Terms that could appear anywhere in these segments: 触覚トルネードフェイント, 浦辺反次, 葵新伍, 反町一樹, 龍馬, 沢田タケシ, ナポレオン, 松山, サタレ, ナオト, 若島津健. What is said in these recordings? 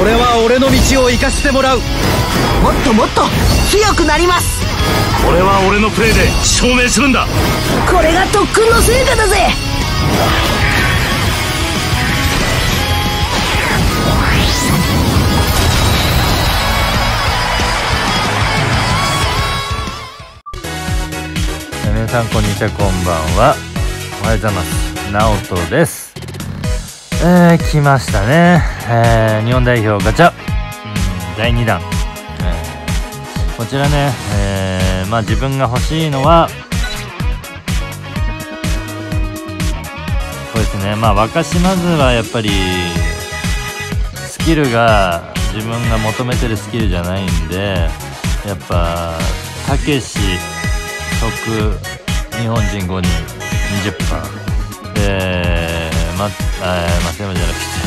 俺は俺の道を行かせてもらう。もっともっと強くなります。俺は俺のプレーで証明するんだ。これが特訓の成果だぜ。皆さんこんにちは、こんばんは、おはようございます。ナオトです。来ましたね、日本代表ガチャ、第2弾、こちらね、まあ自分が欲しいのはそうですね、まあ若島津はやっぱりスキルが自分が求めてるスキルじゃないんで、やっぱたけし得日本人5人 20% で松山じゃなくて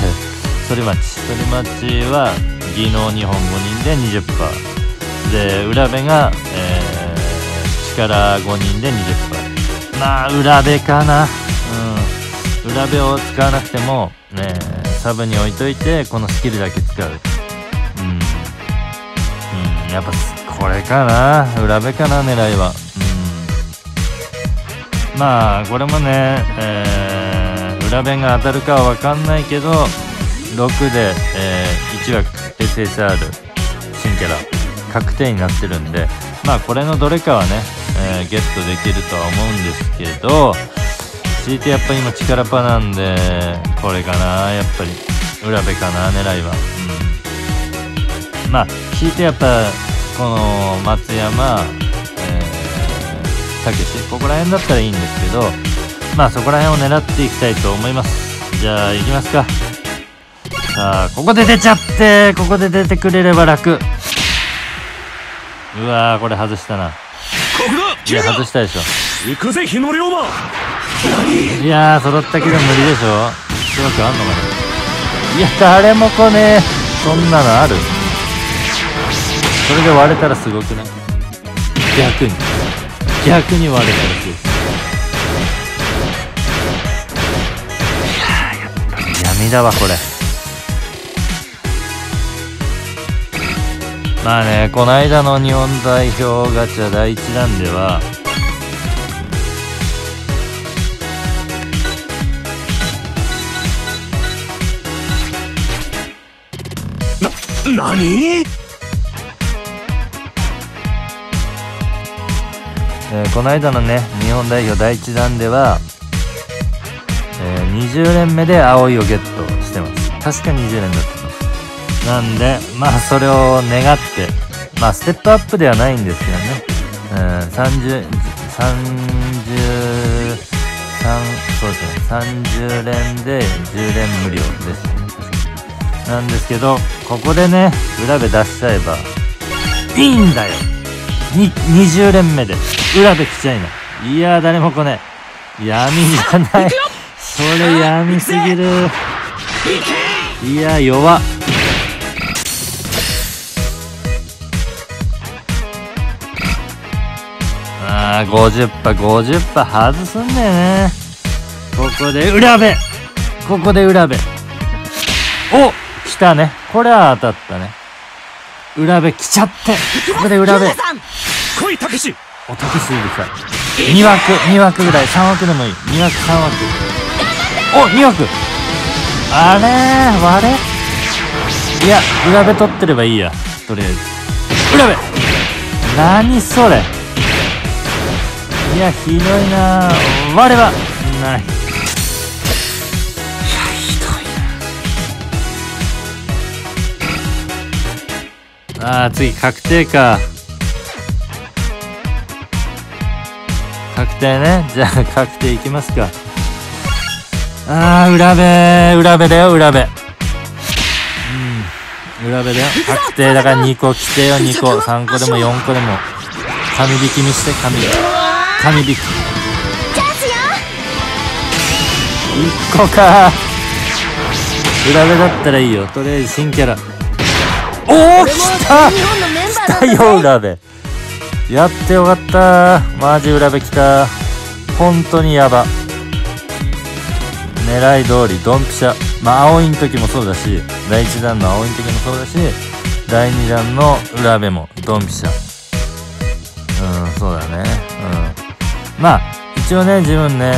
反町は技能日本5人で 20%。で浦部が、力5人で 20%。 まあ浦部かな、浦部を使わなくても、サブに置いといてこのスキルだけ使う、やっぱこれかな、浦部かな狙いは。まあこれもね、浦部が当たるかは分かんないけど6で、1枠 SSR 新キャラ確定になってるんで、まあこれのどれかはね、ゲットできるとは思うんですけど、強いてやっぱ今力パなんでこれかな、やっぱり浦部かな狙いは。まあ強いてやっぱこの松山たけしここら辺だったらいいんですけど、まあそこら辺を狙っていきたいと思います。じゃあ行きますか。さあここで出ちゃって、ここで出てくれれば楽。うわー、これ外したな。いや外したでしょ。行くぜ日の龍馬。いやー揃ったけど無理でしょ。うまくあんのかな。いや誰も来ねえ。そんなのある。それで割れたらすごくない？逆に割れたらすごい。闇だわこれ。まあね、この間の日本代表ガチャ第1弾では何、この間のね日本代表第1弾では、20連目で葵をゲットしてます。確か20連だったなんで、まあそれを願って、まあステップアップではないんですよね。そうですね、30連で10連無料ですよね。なんですけど、ここでね、浦部出しちゃえば、いいんだよ！20連目で、浦部来ちゃいない。いやー誰も来ねえ。闇じゃない。それ闇すぎる。いやー弱っ。50%外すんだよね。ここで浦部、お来たね。これは当たったね。浦部来ちゃって、ここで浦部来いたけし。おたけしいるか。2枠ぐらい、3枠でもいい。2枠3枠。お2枠、あれー割れ。いや浦部取ってればいいや。とりあえず浦部、何それ。いやひどいな。我はない。いやひどいな。次確定か。確定ね。じゃあ確定いきますか。浦部だよ、浦部。浦部だよ。確定だから2個来てよ。2個3個でも4個でも紙引きにして、紙引き1個か。裏目だったらいいよ。とりあえず新キャラ。おお来たよ裏目。やってよかった。マジ裏目来た。本当にやば。狙い通りドンピシャ。まあ青いん時もそうだし、第1弾の青鬼的にもそうだし、第2弾の浦部もドンピシャ。そうだね。まあ一応ね、自分ね、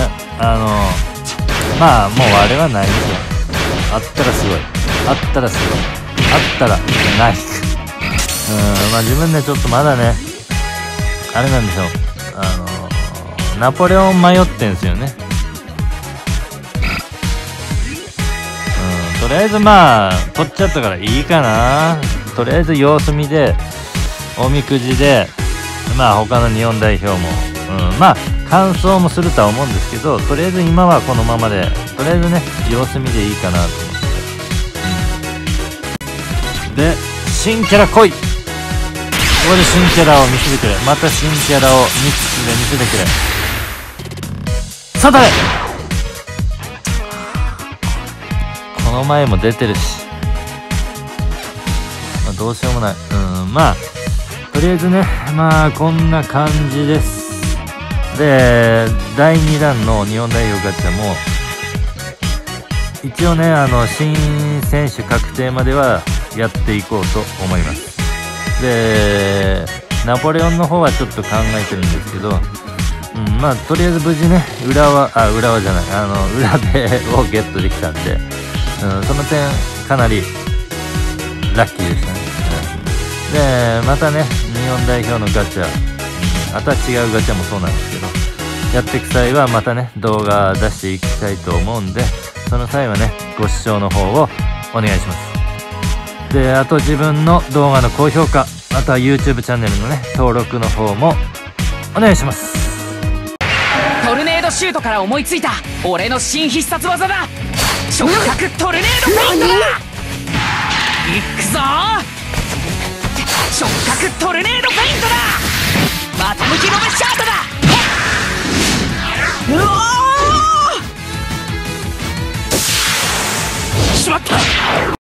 まあもうあれはないんですよ。あったらすごい、あったらすごい、あったらない。まあ自分ね、ちょっとまだねあれなんでしょう、ナポレオン迷ってんすよね。とりあえずまあ取っちゃったからいいかな。とりあえず様子見でおみくじで、まあ他の日本代表も、まあ完走もするとは思うんですけど、とりあえず今はこのままで、とりあえずね様子見でいいかなと思って、で新キャラ来い。ここで新キャラを見せてくれ。また新キャラをミックスで見せてくれ。サタレ、この前も出てるし、まあ、どうしようもない。まあとりあえずね、まあこんな感じです。で第2弾の日本代表ガチャも一応ね、新選手確定まではやっていこうと思います。でナポレオンの方はちょっと考えてるんですけど、まあとりあえず無事ね、浦部をゲットできたんで、その点かなりラッキーでしたね。でまたね、日本代表のガチャ、あとは違うガチャもそうなんですけど、やっていく際はまたね動画出していきたいと思うんで、その際はねご視聴の方をお願いします。であと自分の動画の高評価、あとは YouTube チャンネルのね登録の方もお願いします。トルネードシュートから思いついた俺の新必殺技だ。触覚トルネードフェイントだ。いくぞ、触覚トルネードフェイントだ。また向きのめシャートだ。うおー、しまった。